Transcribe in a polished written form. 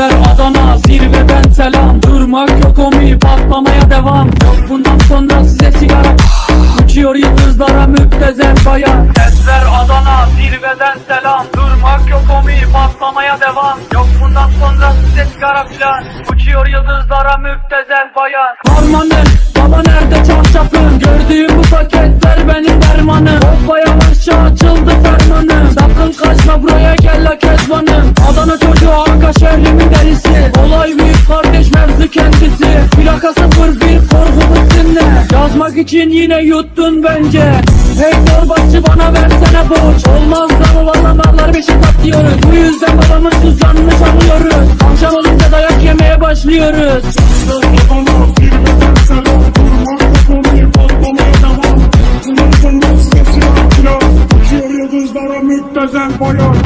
Ezber Adana zirveden selam. Durmak yok omi, patlamaya devam. Yok bundan sonra size sigara. Uçuyor yıldızlara müptezel bayar. Ezber Adana zirveden selam. Durmak yok omi, patlamaya devam. Yok bundan sonra size sigara filan. Uçuyor yıldızlara müptezel bayar. Harmanın baba nerede çarşafın? Gördüğüm bu paketler benim dermanım. Hoppa yavaşça açıldı fermanım. Sakın kaçma buraya gel la kezbanım. Adana çocuğu Anka şehrimin delisi. Olay büyük kardeş mevzu kendisi. Plaka 01 korkumuz dinle. Yazmak için yine yuttun bence. Hey torbaççı bana versene borç. Olmazlar olanlarlar beşi satıyoruz. Bu yüzden babamın tuzlanmış alıyoruz. Akşam olunca dayak yemeye başlıyoruz. Müptezel bayar.